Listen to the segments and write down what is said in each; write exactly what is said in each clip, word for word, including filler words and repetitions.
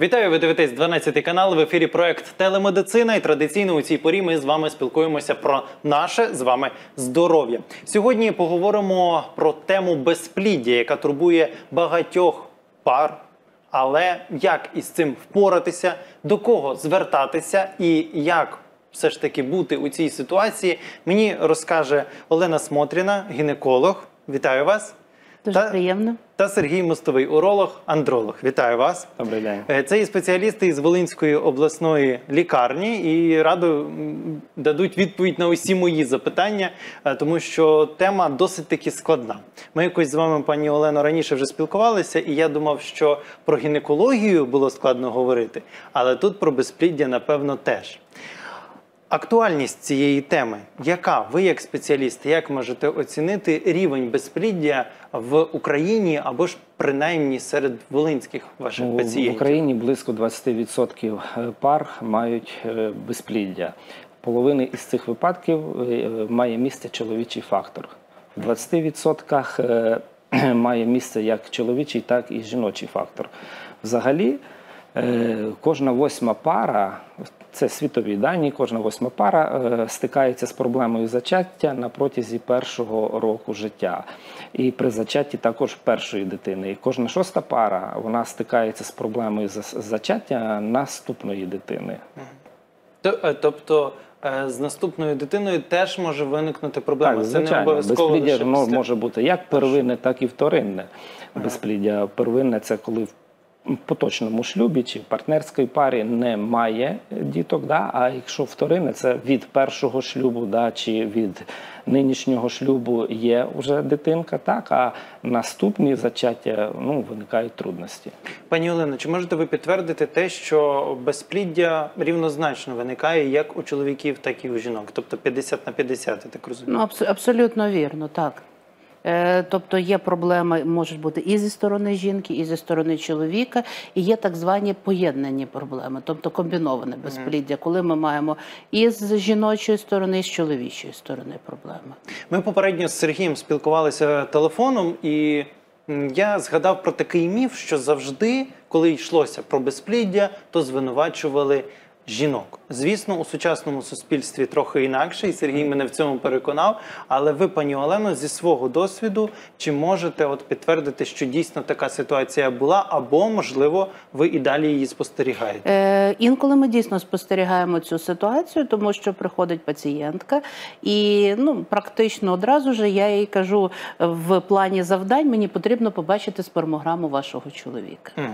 Вітаю, ви дивитесь дванадцятий канал, в ефірі проект «Телемедицина» і традиційно у цій порі ми з вами спілкуємося про наше з вами здоров'я. Сьогодні поговоримо про тему безпліддя, яка турбує багатьох пар. Але як із цим впоратися, до кого звертатися і як все ж таки бути у цій ситуації, мені розкаже Олена Смотріна, гінеколог. Вітаю вас. Дуже приємно. Та Сергій Мостовий, уролог, андролог. Вітаю вас. Добрий день. Це і спеціалісти із Волинської обласної лікарні і радо дадуть відповідь на усі мої запитання, тому що тема досить таки складна. Ми якось з вами, пані Олено, раніше вже спілкувалися, і я думав, що про гінекологію було складно говорити, але тут про безпліддя, напевно, теж. Актуальність цієї теми, яка ви як спеціаліст, як можете оцінити рівень безпліддя в Україні або ж принаймні серед волинських ваших пацієнтів? В Україні близько двадцяти відсотків пар мають безпліддя. Половина із цих випадків має місце чоловічий фактор. В двадцяти відсотках має місце як чоловічий, так і жіночий фактор. Взагалі, кожна восьма пара, це світові дані, кожна восьма пара стикається з проблемою зачаття на протязі першого року життя. І при зачатті також першої дитини. І кожна шоста пара, вона стикається з проблемою зачаття наступної дитини. Тобто з наступною дитиною теж може виникнути проблема? Так, звичайно. Безпліддя може бути як первинне, так і вторинне. Безпліддя первинне – це коли в поточному шлюбі чи в партнерській парі немає діток, да? А якщо вторинне, це від першого шлюбу, да? Чи від нинішнього шлюбу є вже дитинка, так? А наступні зачаття, ну, виникають трудності. Пані Олено, чи можете ви підтвердити те, що безпліддя рівнозначно виникає як у чоловіків, так і у жінок? Тобто п'ятдесят на п'ятдесят, я так розумію? Ну, абс абсолютно вірно, так. Тобто є проблеми, можуть бути і зі сторони жінки, і зі сторони чоловіка, і є так звані поєднані проблеми, тобто комбіноване безпліддя, коли ми маємо і з жіночої сторони, і з чоловічої сторони проблеми. Ми попередньо з Сергієм спілкувалися телефоном, і я згадав про такий міф, що завжди, коли йшлося про безпліддя, то звинувачували жінок. Звісно, у сучасному суспільстві трохи інакше, і Сергій мене в цьому переконав, але ви, пані Олено, зі свого досвіду, чи можете от підтвердити, що дійсно така ситуація була, або, можливо, ви і далі її спостерігаєте? Е, інколи ми дійсно спостерігаємо цю ситуацію, тому що приходить пацієнтка, і ну, практично одразу ж я їй кажу, в плані завдань мені потрібно побачити спермограму вашого чоловіка. Угу.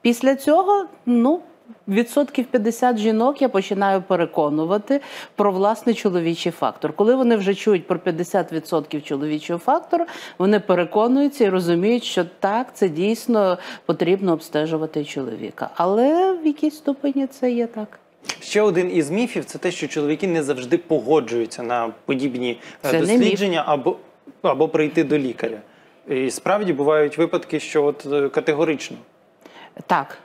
Після цього, ну, відсотків п'ятдесят жінок я починаю переконувати про власний чоловічий фактор. Коли вони вже чують про п'ятдесят відсотків чоловічого фактору, вони переконуються і розуміють, що так, це дійсно потрібно обстежувати чоловіка. Але в якійсь ступені це є так. Ще один із міфів – це те, що чоловіки не завжди погоджуються на подібні це дослідження або, або прийти до лікаря. І справді бувають випадки, що от категорично. Так.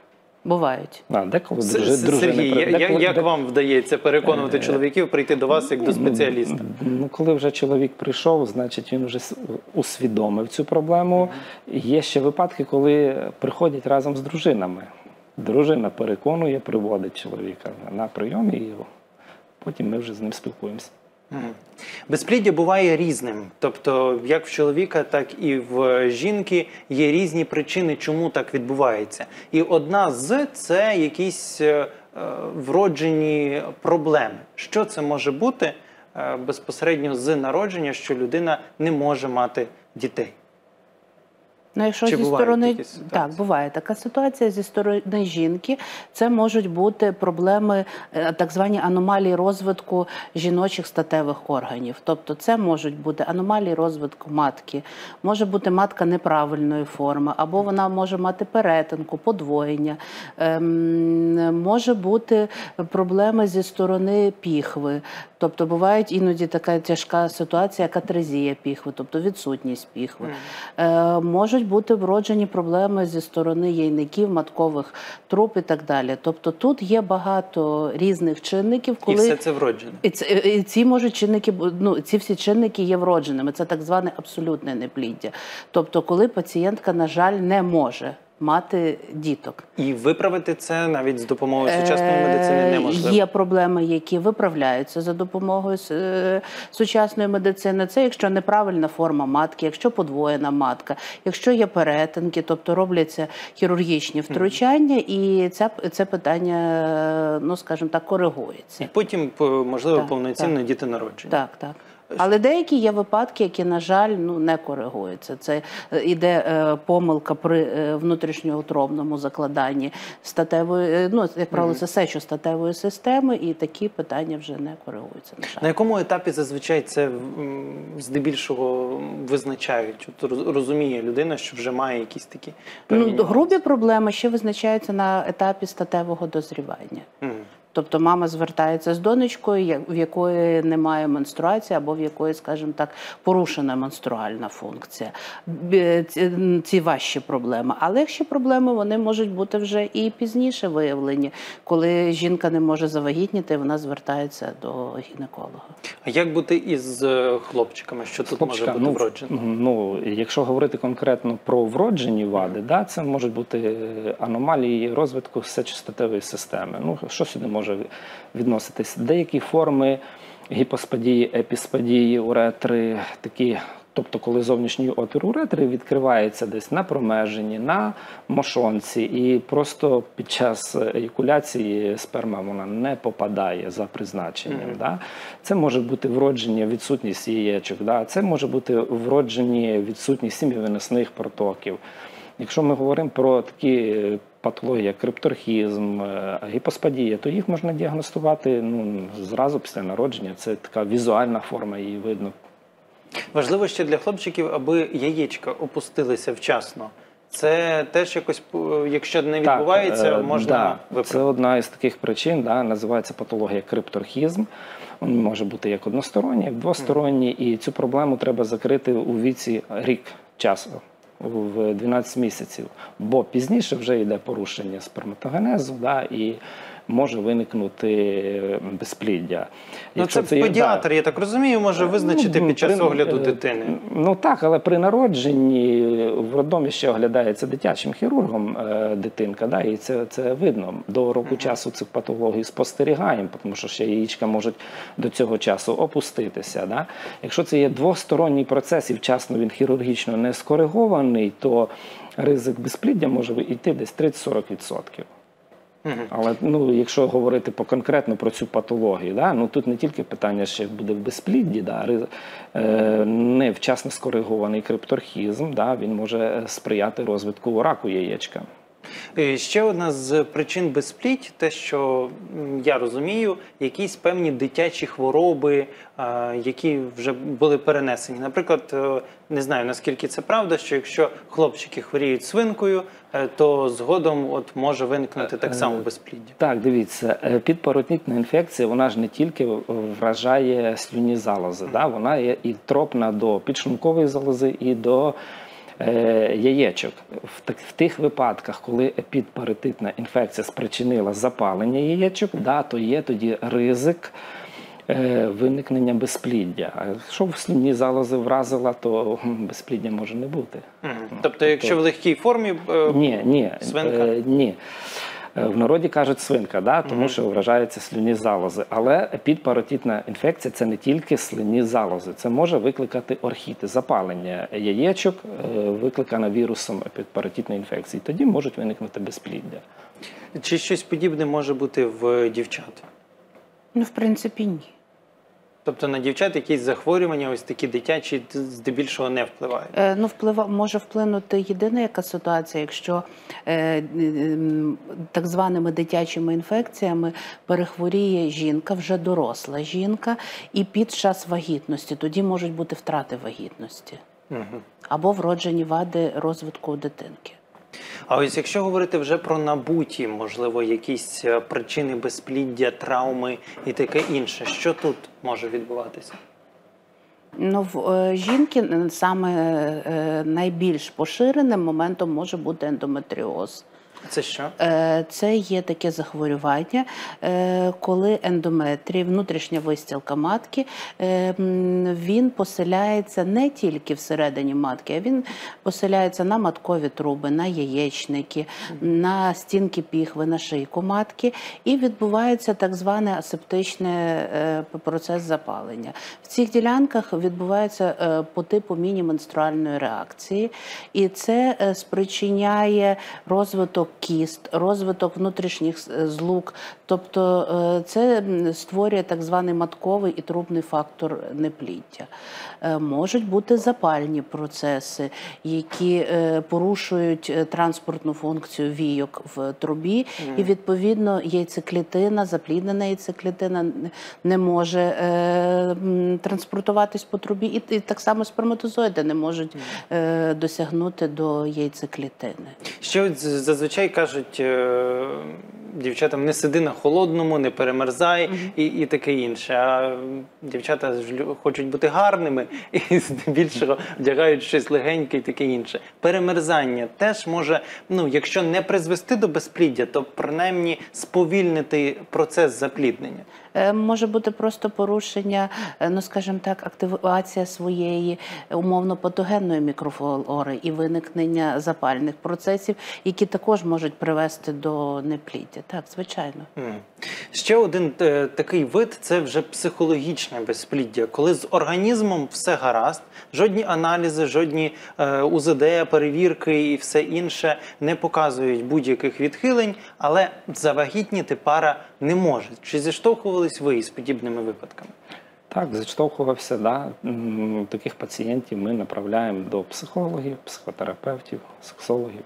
Бувають. А, деколи, дружини, Сергій, деколи, як, деколи, як деколи... вам вдається переконувати чоловіків прийти до вас як до спеціаліста? Ну, коли вже чоловік прийшов, значить він вже усвідомив цю проблему. Є ще випадки, коли приходять разом з дружинами. Дружина переконує, приводить чоловіка на прийом і потім ми вже з ним спілкуємося. Безпліддя буває різним, тобто як в чоловіка, так і в жінки є різні причини, чому так відбувається. І одна з – це якісь е, вроджені проблеми. Що це може бути е, безпосередньо з народження, що людина не може мати дітей? Ну, якщо зі сторони, так, буває така ситуація зі сторони жінки, це можуть бути проблеми, так звані аномалії розвитку жіночих статевих органів. Тобто це можуть бути аномалії розвитку матки, може бути матка неправильної форми, або вона може мати перетинку, подвоєння, ем, може бути проблеми зі сторони піхви. Тобто буває іноді така тяжка ситуація, як атрезія піхви, тобто відсутність піхви. Е, можуть бути вроджені проблеми зі сторони яйників, маткових труб і так далі. Тобто тут є багато різних чинників, коли... І все це вроджене. І ці, і ці, можуть чинники, ну, ці всі чинники є вродженими. Це так зване абсолютне непліддя. Тобто коли пацієнтка, на жаль, не може мати діток. І виправити це навіть з допомогою сучасної медицини неможливо? Є проблеми, які виправляються за допомогою сучасної медицини. Це якщо неправильна форма матки, якщо подвоєна матка, якщо є перетинки, тобто робляться хірургічні втручання, і це, це питання, ну, скажімо так, коригується. І потім, можливо, так, повноцінно так. діти народжені. Так, так. Але деякі є випадки, які, на жаль, ну, не коригуються. Це йде е, помилка при е, внутрішньоутробному закладанні статевої, ну, як правило, це сечостатевої системи, і такі питання вже не коригуються. На жаль. На якому етапі зазвичай це здебільшого визначають? От розуміє людина, що вже має якісь такі... Ну, грубі проблеми ще визначаються на етапі статевого дозрівання. Угу. Тобто мама звертається з донечкою, в якої немає менструації або в якої, скажімо так, порушена менструальна функція. Ці важчі проблеми. А легші проблеми, вони можуть бути вже і пізніше виявлені. Коли жінка не може завагітніти, вона звертається до гінеколога. А як бути із хлопчиками? Що тут Хлопчика, може бути вроджено? Ну, ну, якщо говорити конкретно про вроджені вади, да, це можуть бути аномалії розвитку сечостатевої системи. Ну, що сюди може відноситись? Деякі форми гіпоспадії, епіспадії, уретри, такі, тобто коли зовнішній отвір уретри відкривається десь на промежині, на мошонці, і просто під час еякуляції сперма вона не попадає за призначенням. Mm-hmm. Да? Це може бути вродження відсутність яєчок, да? Це може бути вродження відсутність сім'євиносних протоків. Якщо ми говоримо про такі патології, як крипторхізм, гіпоспадія, то їх можна діагностувати, ну, зразу після народження. Це така візуальна форма, її видно. Важливо ще для хлопчиків, аби яєчка опустилися вчасно. Це теж якось, якщо не відбувається, так, можна да, виправити? Це одна із таких причин, да, називається патологія крипторхізм. Він може бути як односторонній, як двосторонній, mm. і цю проблему треба закрити у віці рік часу. В дванадцять місяців, бо пізніше вже йде порушення сперматогенезу, да, і може виникнути безпліддя. Ну, це, це педіатр, да, я так розумію, може визначити ну, під час при, огляду дитини. Ну так, але при народженні в роддомі ще оглядається дитячим хірургом е, дитинка, да, і це, це видно. До року uh-huh. часу цих патологій спостерігаємо, тому що ще яєчка можуть до цього часу опуститися. Да. Якщо це є двосторонній процес і вчасно він хірургічно не скоригований, то ризик безпліддя може йти десь тридцять-сорок відсотків. Але ну, якщо говорити по конкретно про цю патологію, да, ну, тут не тільки питання, що буде в безплідді, да, е, невчасно скоригований крипторхізм, да, він може сприяти розвитку раку яєчка. Ще одна з причин безплідь, те, що я розумію, якісь певні дитячі хвороби, які вже були перенесені. Наприклад, не знаю, наскільки це правда, що якщо хлопчики хворіють свинкою, то згодом от може виникнути так само безпліддя. Так, дивіться, підпоротнітна інфекція, вона ж не тільки вражає слюнні залози, mm. да? Вона є і тропна до підшлункової залози, і до яєчок. В, так, в тих випадках, коли підпаротитна інфекція спричинила запалення яєчок, да, то є тоді ризик е, виникнення безпліддя. А якщо в слюнні залози вразила, то безпліддя може не бути. Mm. Тобто, тобто, якщо в легкій формі е, ні, ні, свинка? Е, ні. В народі кажуть свинка, да, тому mm-hmm. що вражаються слюнні залози. Але підпаротітна інфекція – це не тільки слюнні залози. Це може викликати орхіти, запалення яєчок, викликане вірусом підпаротітної інфекції. Тоді можуть виникнути безпліддя. Чи щось подібне може бути в дівчат? Ну, в принципі, ні. Тобто на дівчат якісь захворювання, ось такі дитячі, здебільшого не впливають? Е, ну, вплива, може вплинути єдина яка ситуація, якщо е, е, так званими дитячими інфекціями перехворіє жінка, вже доросла жінка, і під час вагітності, тоді можуть бути втрати вагітності. Угу. Або вроджені вади розвитку дитинки. А ось якщо говорити вже про набуті, можливо, якісь причини безпліддя, травми і таке інше, що тут може відбуватися? Ну, в жінки саме найбільш поширеним моментом може бути ендометріоз. Це що? Це є таке захворювання, коли ендометрій, внутрішня вистілка матки, він поселяється не тільки всередині матки, а він поселяється на маткові труби, на яєчники, на стінки піхви, на шийку матки, і відбувається так званий асептичний процес запалення. В цих ділянках відбувається по типу міні-менструальної реакції, і це спричиняє розвиток кіст, розвиток внутрішніх злук, тобто це створює так званий матковий і трубний фактор непліддя. Можуть бути запальні процеси, які порушують транспортну функцію війок в трубі, і відповідно яйцеклітина, запліднена яйцеклітина не може транспортуватись по трубі, і так само сперматозоїди не можуть досягнути до яйцеклітини. Що зазвичай кажуть дівчатам: не сиди на холодному, не перемерзай і, і таке інше. А дівчата хочуть бути гарними і здебільшого вдягають щось легеньке і таке інше. Перемерзання теж може, ну, якщо не призвести до безпліддя, то принаймні сповільнити процес запліднення. Може бути просто порушення, ну, скажімо так, активація своєї умовно-патогенної мікрофлори і виникнення запальних процесів, які також можуть привести до непліддя. Так, звичайно. Mm. Ще один е, такий вид – це вже психологічне безпліддя, коли з організмом все гаразд, жодні аналізи, жодні е, УЗД, перевірки і все інше не показують будь-яких відхилень, але завагітніти пара не може. Чи зіштовхувались ви з подібними випадками? Так, зіштовхувався, да. Таких пацієнтів ми направляємо до психологів, психотерапевтів, сексологів.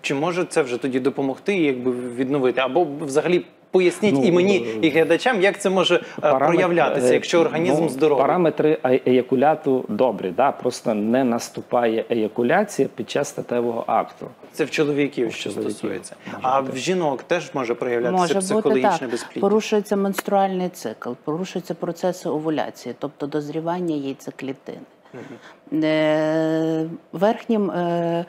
Чи може це вже тоді допомогти, якби відновити? Або взагалі поясніть, ну, і мені, і глядачам, як це може параметр, проявлятися, якщо організм ну, здоровий? Параметри еякуляту добрі, да? Просто не наступає еякуляція під час статевого акту. Це в чоловіків, в що чоловіків. стосується. Може а бути. В жінок теж може проявлятися може психологічне безпліддя? Порушується менструальний цикл, порушуються процеси овуляції, тобто дозрівання яйцеклітини. Угу. Е, верхнім... Е,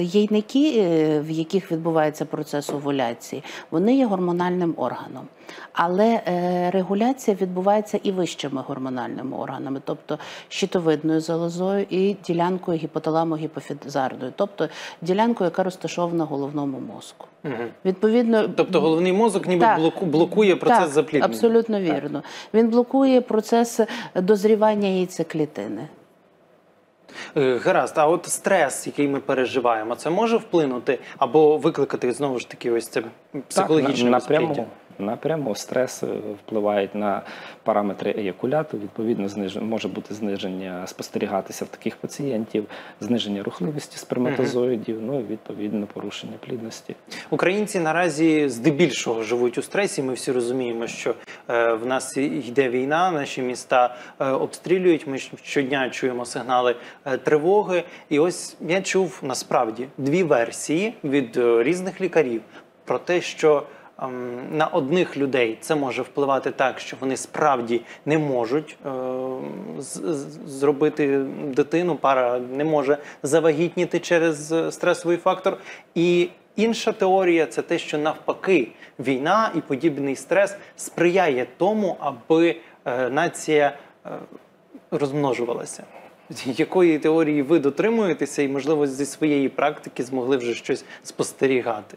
Яйники, в яких відбувається процес овуляції, вони є гормональним органом. Але регуляція відбувається і вищими гормональними органами, тобто щитовидною залозою і ділянкою гіпоталамо-гіпофізарною, тобто ділянкою, яка розташована в головному мозку. Угу. Відповідно, тобто головний мозок ніби так, блокує процес так, запліднення? Абсолютно вірно. Так. Він блокує процес дозрівання яйцеклітини. Гаразд, а от стрес, який ми переживаємо, це може вплинути або викликати знову ж таки ось це психологічне безпліддя? Напряму стрес впливає на параметри еякуляту, відповідно зниження, може бути зниження, спостерігатися в таких пацієнтів, зниження рухливості сперматозоїдів, ну і відповідно порушення плідності. Українці наразі здебільшого живуть у стресі, ми всі розуміємо, що е, в нас йде війна, наші міста е, обстрілюють, ми щодня чуємо сигнали е, тривоги. І ось я чув насправді дві версії від е, різних лікарів про те, що на одних людей це може впливати так, що вони справді не можуть е зробити дитину, пара не може завагітніти через стресовий фактор. І інша теорія – це те, що навпаки війна і подібний стрес сприяє тому, аби е нація е розмножувалася. Якої теорії ви дотримуєтеся і, можливо, зі своєї практики змогли вже щось спостерігати?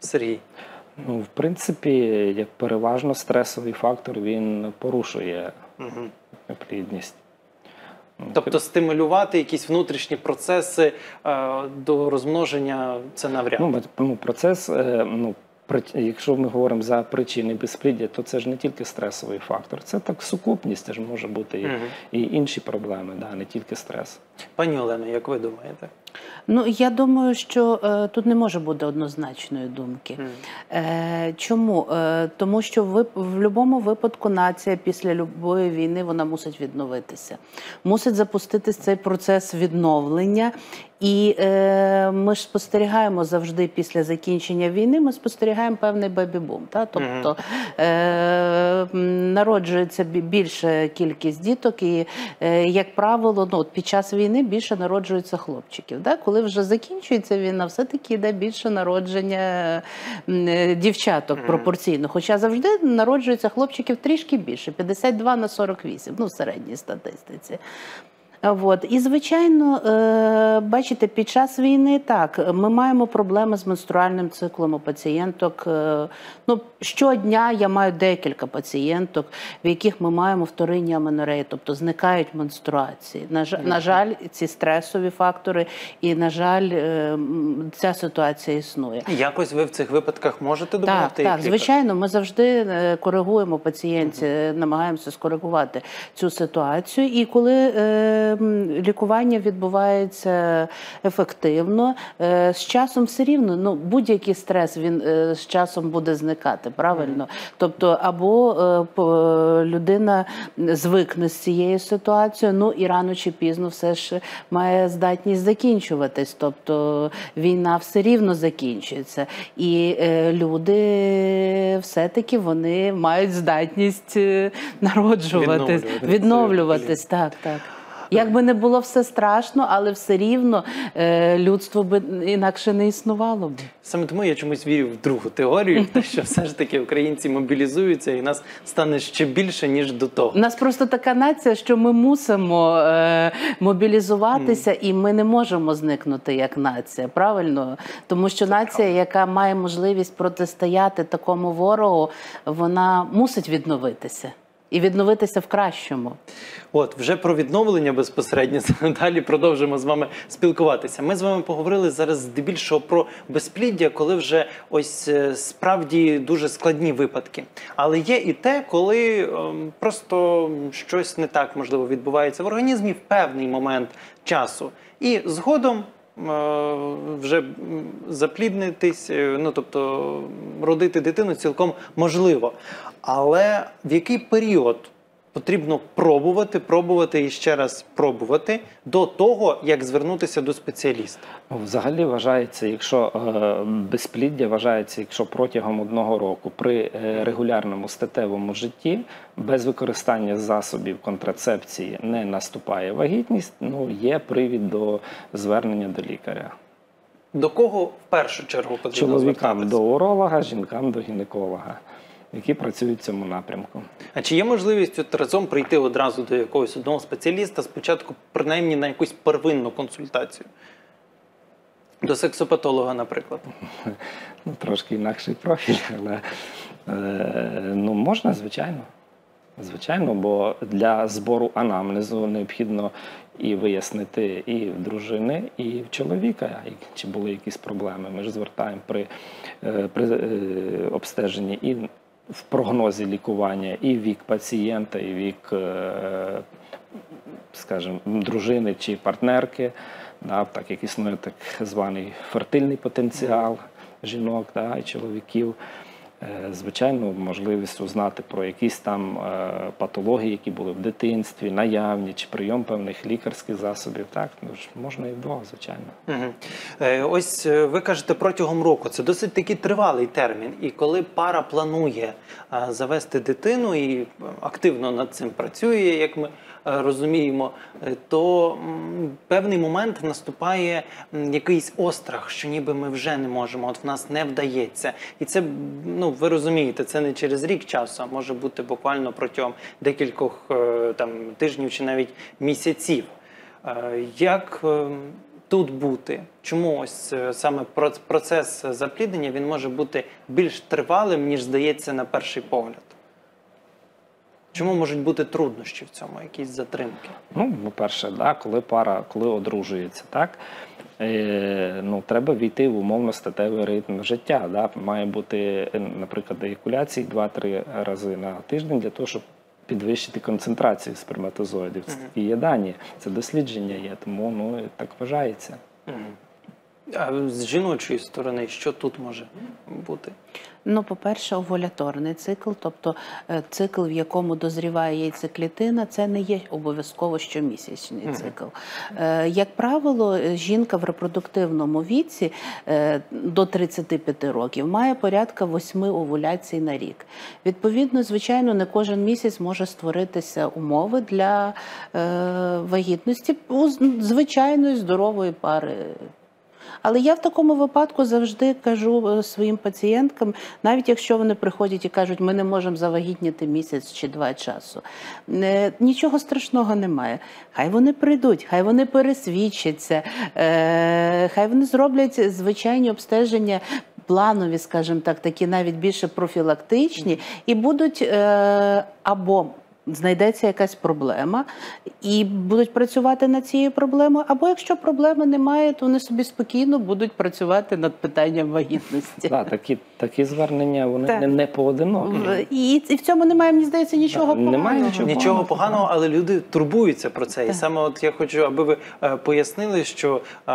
Сергій. Ну, в принципі, як переважно стресовий фактор, він порушує угу. плідність. Тобто стимулювати якісь внутрішні процеси е, до розмноження це навряд. Ну, ну, процес, е, ну, при, якщо ми говоримо за причини безпліддя, то це ж не тільки стресовий фактор, це так сукупність, це ж може бути і, угу. і інші проблеми, да, не тільки стрес. Пані Олено, як ви думаєте? Ну, я думаю, що е, тут не може бути однозначної думки. Е, чому? Е, тому що ви, в будь-якому випадку нація після любої війни, вона мусить відновитися. Мусить запуститись цей процес відновлення. І е, ми ж спостерігаємо завжди після закінчення війни, ми спостерігаємо певний бебі-бум. Тобто е, народжується більша кількість діток і, е, як правило, ну, під час війни більше народжуються хлопчиків. да, коли вже закінчується війна, все-таки йде більше народження дівчаток пропорційно. Хоча завжди народжуються хлопчиків трішки більше, п'ятдесят два на сорок вісім, ну в середній статистиці. От. І, звичайно, бачите, під час війни, так, ми маємо проблеми з менструальним циклом у пацієнток. Ну, щодня я маю декілька пацієнток, в яких ми маємо вторинні аменореї, тобто зникають менструації. На, на жаль, ці стресові фактори і, на жаль, ця ситуація існує. Якось ви в цих випадках можете допомогти? Так, так, звичайно, ми завжди коригуємо пацієнтів, намагаємося скоригувати цю ситуацію. І коли лікування відбувається ефективно, з часом все рівно, ну, будь-який стрес, він з часом буде зникати, правильно? Тобто, або людина звикне з цією ситуацією, ну, і рано чи пізно все ж має здатність закінчуватись, тобто, війна все рівно закінчується, і люди все-таки, вони мають здатність народжуватись, відновлюватись, так, так. Якби не було все страшно, але все рівно людство би інакше не існувало б. Саме тому я чомусь вірю в другу теорію, що все ж таки українці мобілізуються і нас стане ще більше, ніж до того. У нас просто така нація, що ми мусимо мобілізуватися, і ми не можемо зникнути як нація, правильно? Тому що нація, яка має можливість протистояти такому ворогу, вона мусить відновитися. І відновитися в кращому. От, вже про відновлення безпосередньо далі продовжимо з вами спілкуватися. Ми з вами поговорили зараз здебільшого про безпліддя, коли вже ось справді дуже складні випадки. Але є і те, коли ем, просто щось не так, можливо, відбувається в організмі в певний момент часу. І згодом вже запліднитись, ну, тобто родити дитину цілком можливо. Але в який період потрібно пробувати, пробувати і ще раз пробувати до того, як звернутися до спеціаліста? Взагалі вважається, якщо безпліддя вважається, якщо протягом одного року при регулярному статевому житті без використання засобів контрацепції не наступає вагітність, ну, є привід до звернення до лікаря. До кого в першу чергу потрібно звертатися? Чоловікам до уролога, жінкам до гінеколога, які працюють в цьому напрямку. А чи є можливість от разом прийти одразу до якогось одного спеціаліста, спочатку принаймні на якусь первинну консультацію? До сексопатолога, наприклад? Ну, трошки інакший профіль, але е, ну, можна, звичайно. Звичайно, бо для збору анамнезу необхідно і вияснити і в дружини, і в чоловіка, чи були якісь проблеми. Ми ж звертаємо при, е, при е, обстеженні і в прогнозі лікування і вік пацієнта, і вік, скажімо, дружини чи партнерки, да, так як існує так званий фертильний потенціал жінок, да, і чоловіків. Звичайно, можливість узнати про якісь там патології, які були в дитинстві, наявні, чи прийом певних лікарських засобів. Так, ну, можна і вдвох, звичайно. Угу. Ось ви кажете, протягом року. Це досить такий тривалий термін. І коли пара планує завести дитину і активно над цим працює, як ми розуміємо, то певний момент наступає якийсь острах, що ніби ми вже не можемо, от в нас не вдається. І це, ну, ви розумієте, це не через рік часу, а може бути буквально протягом декількох там, тижнів чи навіть місяців. Як тут бути? Чому ось саме процес запліднення, він може бути більш тривалим, ніж здається на перший погляд? Чому можуть бути труднощі в цьому, якісь затримки? Ну, по-перше, да, коли пара, коли одружується, так, е, ну, треба війти в умовно-статевий ритм життя. Да? Має бути, наприклад, еякуляції два-три рази на тиждень для того, щоб підвищити концентрацію сперматозоїдів. Це такі є дані, це дослідження є, тому, ну, так вважається. Угу. А з жіночої сторони, що тут може бути? Ну, по-перше, овуляторний цикл, тобто цикл, в якому дозріває яйцеклітина, це не є обов'язково щомісячний mm-hmm. цикл. Як правило, жінка в репродуктивному віці до тридцяти п'яти років має порядка восьми овуляцій на рік. Відповідно, звичайно, не кожен місяць може створитися умови для вагітності у звичайної здорової пари. Але я в такому випадку завжди кажу своїм пацієнткам, навіть якщо вони приходять і кажуть, ми не можемо завагітніти місяць чи два часу. Нічого страшного немає. Хай вони прийдуть, хай вони пересвідчаться, хай вони зроблять звичайні обстеження, планові, скажімо так, такі навіть більше профілактичні, і будуть або... знайдеться якась проблема і будуть працювати над цією проблемою, або якщо проблеми немає, то вони собі спокійно будуть працювати над питанням вагітності. Так, такі, такі звернення, вони так. не, не поодинокі. І, і в цьому немає, мені здається, нічого так, поганого. Немає нічого, нічого поганого, але люди турбуються про це. Так. І саме от я хочу, аби ви е, пояснили, що е,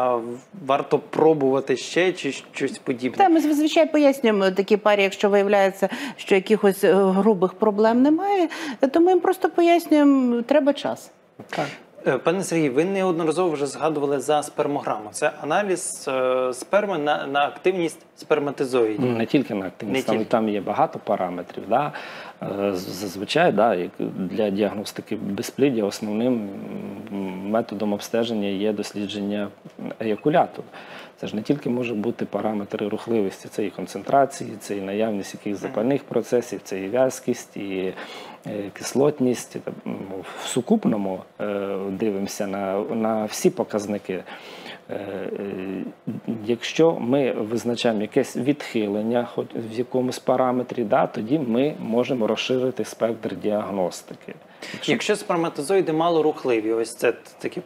варто пробувати ще чи щось подібне. Так, ми, звичайно, пояснюємо такі парі, якщо виявляється, що якихось грубих проблем немає, то ми просто пояснюємо, треба час. Так. Пане Сергій, ви неодноразово вже згадували за спермограму. Це аналіз е, сперми на, на активність сперматозоїдів. Не тільки на активність, там, там є багато параметрів. Да? Зазвичай да, для діагностики безпліддя основним методом обстеження є дослідження еякуляту. Це ж не тільки може бути параметри рухливості, це і концентрації, це і наявність якихось запальних процесів, це і в'язкість, і кислотність. В сукупному дивимося на, на всі показники. Якщо ми визначаємо якесь відхилення в якомусь параметрі, да, тоді ми можемо розширити спектр діагностики. Якщо, Якщо сперматозоїди малорухливі, ось це такі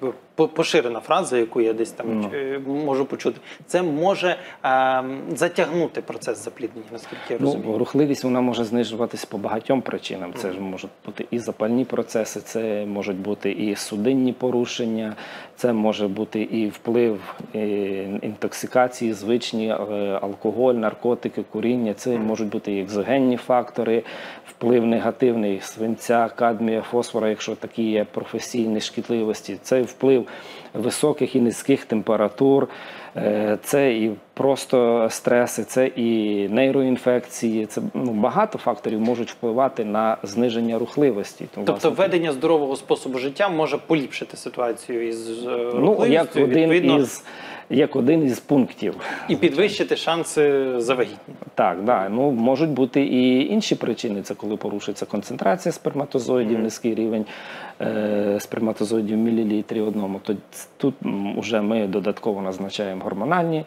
поширена фраза, яку я десь там no. можу почути, це може е, затягнути процес запліднення, наскільки я розумію. Ну, рухливість вона може знижуватись по багатьом причинам. Це mm. ж можуть бути і запальні процеси, це можуть бути і судинні порушення, це може бути і вплив і інтоксикації, звичні, алкоголь, наркотики, куріння, це mm. можуть бути і екзогенні фактори, вплив негативний свинця, кадмія, фосфора, якщо такі є професійні шкідливості, це вплив високих і низьких температур, це і просто стреси, це і нейроінфекції, це ну, багато факторів можуть впливати на зниження рухливості. Тому, тобто власне, введення здорового способу життя може поліпшити ситуацію із рухливістю, ну, як відповідно... Із... як один із пунктів. І підвищити шанси завагітні. Так, да. Ну, можуть бути і інші причини. Це коли порушується концентрація сперматозоїдів, mm-hmm. низький рівень е- сперматозоїдів в мілілітрі одному. Тут, тут вже ми додатково назначаємо гормональні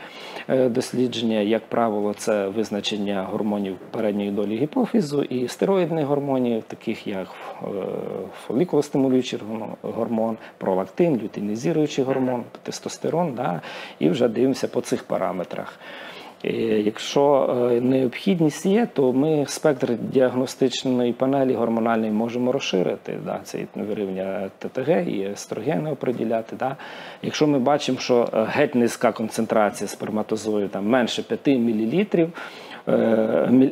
е- дослідження. Як правило, це визначення гормонів передньої долі гіпофізу і стероїдних гормонів, таких як е- фолікулостимулюючий гормон, пролактин, лютинізуючий гормон, mm-hmm. тестостерон, да. І вже дивимося по цих параметрах. Якщо необхідність є, то ми спектр діагностичної панелі гормональної можемо розширити. Да, це і вирівня ТТГ, і естрогени оприділяти. Да. Якщо ми бачимо, що геть низька концентрація сперматозою, там, менше п'яти мілілітрів,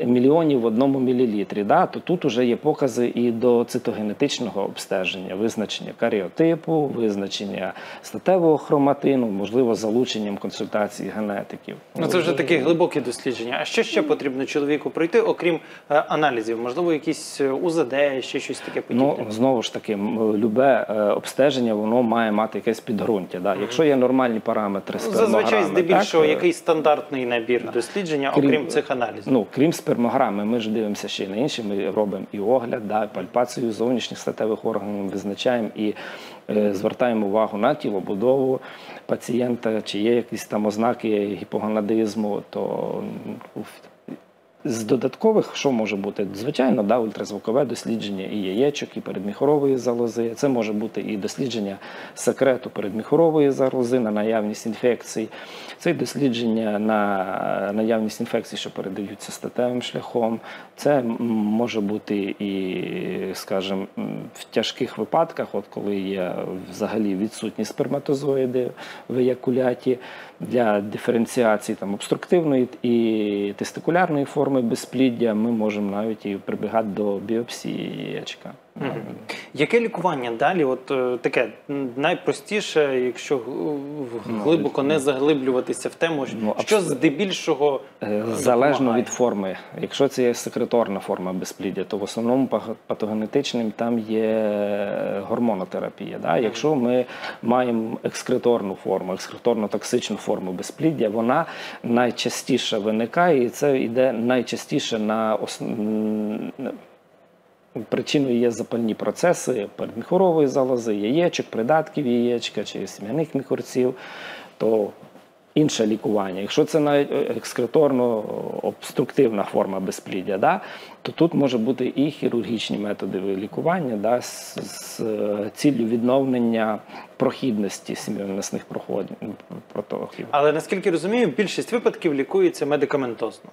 мільйонів в одному мілілітрі, да, то тут вже є покази і до цитогенетичного обстеження, визначення каріотипу, визначення статевого хроматину, можливо, залученням консультації генетиків. Ну, це вже такі глибокі дослідження. А що ще потрібно чоловіку пройти, окрім е, аналізів? Можливо, якісь УЗД, ще щось таке подібне? Ну, знову ж таки, любе е, обстеження, воно має мати якесь підґрунтя. Да. Якщо є нормальні параметри спермограми. Зазвичай, здебільшого, якийсь стандартний набір так. дослідження, окрім Крім... цих аналізів. Ну, крім спермограми, ми ж дивимося ще й на інші, ми робимо і огляд, да, і пальпацію зовнішніх статевих органів, визначаємо і е, звертаємо увагу на тілобудову пацієнта, чи є якісь там ознаки гіпогонадизму, то уф. З додаткових, що може бути? Звичайно, да, ультразвукове дослідження і яєчок, і передміхорової залози. Це може бути і дослідження секрету передміхорової залози на наявність інфекцій. Це і дослідження на наявність інфекцій, що передаються статевим шляхом. Це може бути і, скажімо, в тяжких випадках, от коли є взагалі відсутні сперматозоїди в еякуляті, для диференціації там, обструктивної і тестикулярної форми форми безпліддя ми можемо навіть і прибігати до біопсії яєчка. Угу. Яке лікування далі? От таке найпростіше, якщо глибоко не заглиблюватися в тему, ну, що здебільшого залежно допомагає? Від форми. Якщо це є секреторна форма безпліддя, то в основному патогенетичним там є гормонотерапія. Да? Якщо ми маємо екскреторну форму, екскреторно-токсичну форму безпліддя, вона найчастіше виникає, і це йде найчастіше на основному. Причиною є запальні процеси передміхурової залози, яєчок, придатків яєчка чи сім'яних міхурців, то інше лікування. Якщо це навіть екскреторно-обструктивна форма безпліддя, да, то тут може бути і хірургічні методи лікування, да, з, з ціллю відновлення прохідності сім'євносних протоків. Але, наскільки розумію, більшість випадків лікується медикаментозно.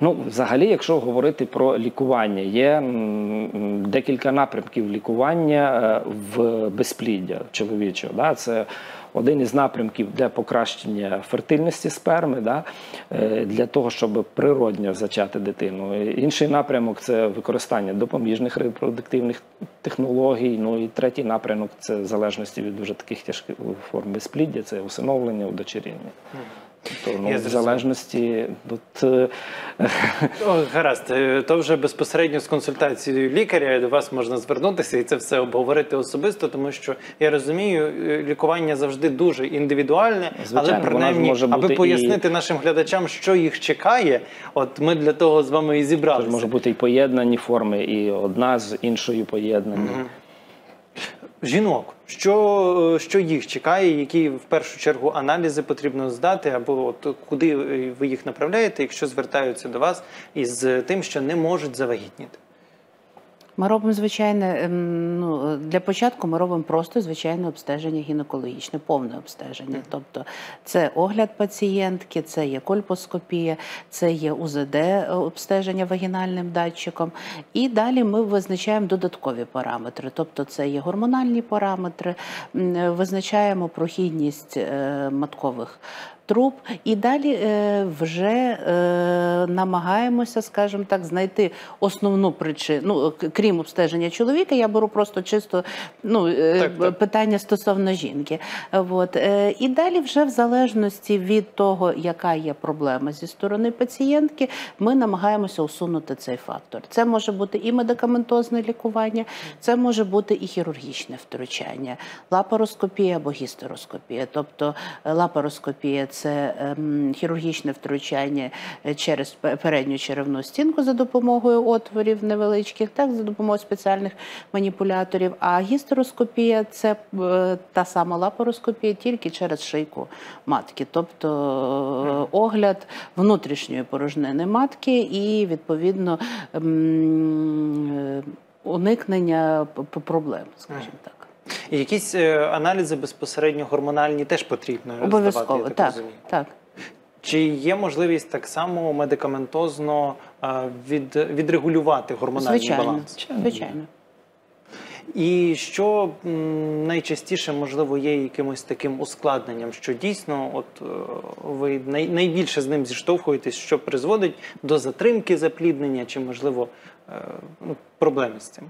Ну, взагалі, якщо говорити про лікування, є декілька напрямків лікування в безпліддя чоловічого. Да? Це один із напрямків для покращення фертильності сперми, да? Для того, щоб природньо зачати дитину. Інший напрямок – це використання допоміжних репродуктивних технологій. Ну і третій напрямок – це в залежності від дуже таких тяжких форм безпліддя, це усиновлення, удочеріння. То, ну, в залежності... От... О, гаразд, то вже безпосередньо з консультацією лікаря до вас можна звернутися і це все обговорити особисто, тому що, я розумію, лікування завжди дуже індивідуальне, звичайно, але принаймні, аби пояснити і... нашим глядачам, що їх чекає, от ми для того з вами і зібралися. Тож може бути і поєднані форми, і одна з іншою поєднані. Угу. Жінок, що, що їх чекає, які в першу чергу аналізи потрібно здати, або от куди ви їх направляєте, якщо звертаються до вас із тим, що не можуть завагітніти? Ми робимо, звичайне, ну, для початку ми робимо просто звичайне обстеження гінекологічне, повне обстеження. Тобто це огляд пацієнтки, це є кольпоскопія, це є УЗД-обстеження вагінальним датчиком. І далі ми визначаємо додаткові параметри. Тобто це є гормональні параметри, визначаємо прохідність маткових труб, і далі вже е, намагаємося, скажімо так, знайти основну причину. Ну, крім обстеження чоловіка, я беру просто чисто, ну, так, так. питання стосовно жінки. От. Е, і далі вже в залежності від того, яка є проблема зі сторони пацієнтки, ми намагаємося усунути цей фактор. Це може бути і медикаментозне лікування, це може бути і хірургічне втручання, лапароскопія або гістероскопія. Тобто лапароскопія – це хірургічне втручання через передню черевну стінку за допомогою отворів невеличких, так, за допомогою спеціальних маніпуляторів. А гістероскопія – це та сама лапароскопія, тільки через шийку матки. Тобто огляд внутрішньої порожнини матки і, відповідно, уникнення проблем, скажімо так. І якісь аналізи безпосередньо гормональні теж потрібно здавати? Обов'язково, так, так. Чи є можливість так само медикаментозно від, відрегулювати гормональний звичайно, баланс? Звичайно. І що найчастіше, можливо, є якимось таким ускладненням, що дійсно от, ви найбільше з ним зіштовхуєтесь, що призводить до затримки запліднення чи, можливо, проблеми з цим?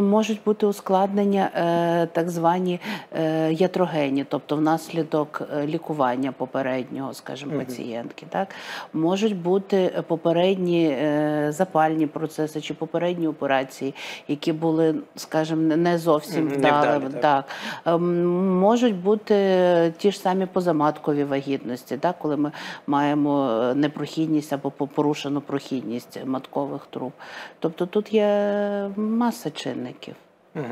Можуть бути ускладнення так звані ятрогені, тобто внаслідок лікування попереднього, скажімо, пацієнтки. Так? Можуть бути попередні запальні процеси чи попередні операції, які були, скажімо, не зовсім вдалими. Так. Так. Можуть бути ті ж самі позаматкові вагітності, так? Коли ми маємо непрохідність або порушену прохідність маткових труб. Тобто тут є маса чинників. Угу.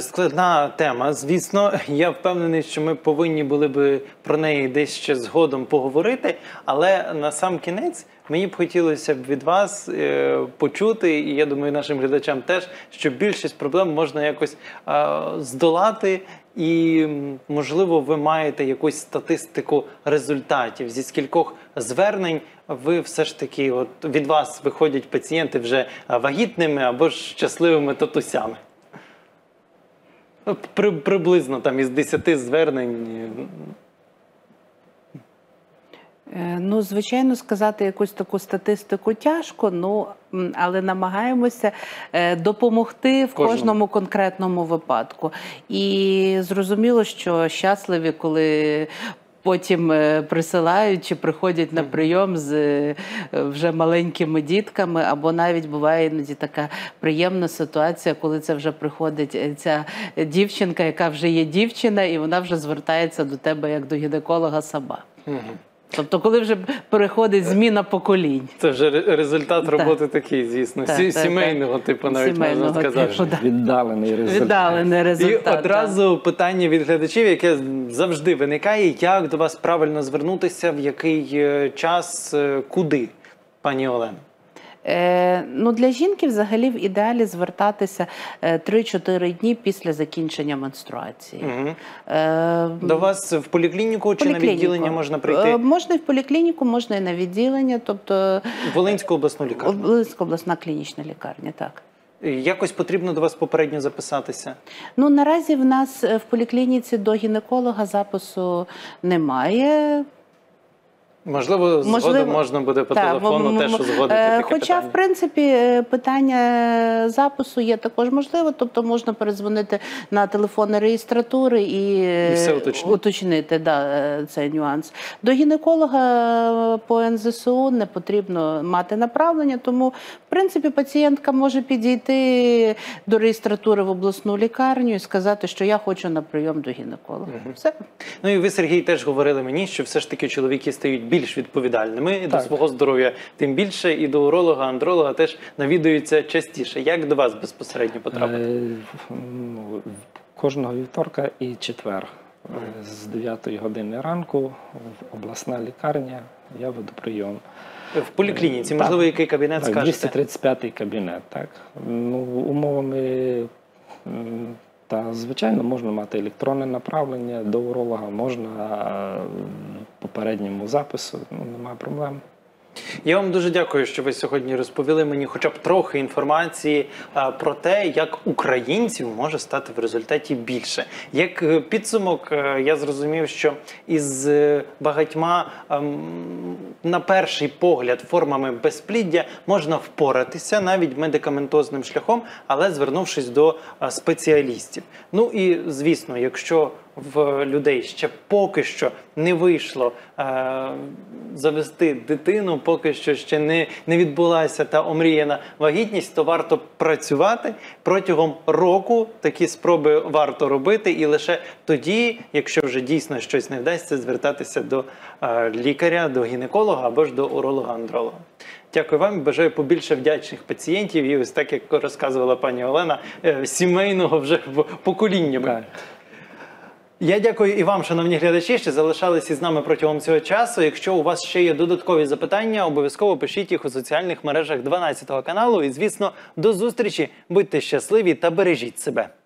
Складна тема, звісно. Я впевнений, що ми повинні були би про неї десь ще згодом поговорити, але на сам кінець мені б хотілося б від вас е, почути, і я думаю, нашим глядачам теж, що більшість проблем можна якось е, здолати, і, можливо, ви маєте якусь статистику результатів, зі скількох звернень ви все ж таки, от, від вас виходять пацієнти вже вагітними або ж щасливими татусями. При, приблизно там із десяти звернень... Ну, звичайно, сказати якусь таку статистику тяжко, ну, але намагаємося допомогти в кожному, кожному конкретному випадку. І зрозуміло, що щасливі, коли потім присилають чи приходять на прийом з вже маленькими дітками, або навіть буває іноді така приємна ситуація, коли це вже приходить ця дівчинка, яка вже є дівчина, і вона вже звертається до тебе як до гінеколога сама. Угу. Тобто, коли вже переходить зміна поколінь. Це вже результат роботи такий, звісно, сімейного типу, навіть можна сказати. Віддалений результат. І одразу питання від глядачів, яке завжди виникає, як до вас правильно звернутися, в який час, куди, пані Олено? Ну, для жінки взагалі в ідеалі звертатися три-чотири дні після закінчення менструації. Угу. Е, До вас в поліклініку чи на відділення можна прийти? Можна і в поліклініку, можна і на відділення. Тобто... Волинську обласну лікарню? Волинська обласна клінічна лікарня, так. Якось потрібно до вас попередньо записатися? Ну, наразі в нас в поліклініці до гінеколога запису немає. Можливо, згодом можна буде по телефону теж узгодити таке питання. Хоча, в принципі, питання запису є також можливо, тобто можна передзвонити на телефони реєстратури і уточнити цей нюанс. До гінеколога по ен зе ес у не потрібно мати направлення, тому, в принципі, пацієнтка може підійти до реєстратури в обласну лікарню і сказати, що я хочу на прийом до гінеколога. Все. Ну і ви, Сергій, теж говорили мені, що все ж таки чоловіки стають більш відповідальними і до свого здоров'я, тим більше і до уролога, андролога теж навідуються частіше. Як до вас безпосередньо потрапити? Кожного вівторка і четвер з дев'ятої години ранку в обласна лікарня я веду прийом. В поліклініці, можливо, який кабінет скажете? двісті тридцять п'ятий кабінет, так. Умовами, та, звичайно, можна мати електронне направлення до уролога, можна попередньому запису, ну, немає проблем. Я вам дуже дякую, що ви сьогодні розповіли мені хоча б трохи інформації про те, як українців може стати в результаті більше. Як підсумок, я зрозумів, що із багатьма, на перший погляд, формами безпліддя можна впоратися навіть медикаментозним шляхом, але звернувшись до спеціалістів. Ну і, звісно, якщо в людей ще поки що не вийшло е, завести дитину, поки що ще не, не відбулася та омріяна вагітність, то варто працювати. Протягом року такі спроби варто робити, і лише тоді, якщо вже дійсно щось не вдасться, звертатися до е, лікаря, до гінеколога або ж до уролога-андролога. Дякую вам, бажаю побільше вдячних пацієнтів і ось так, як розказувала пані Олена, е, сімейного вже поколіннями. Я дякую і вам, шановні глядачі, що залишались із нами протягом цього часу. Якщо у вас ще є додаткові запитання, обов'язково пишіть їх у соціальних мережах дванадцятого каналу. І, звісно, до зустрічі. Будьте щасливі та бережіть себе.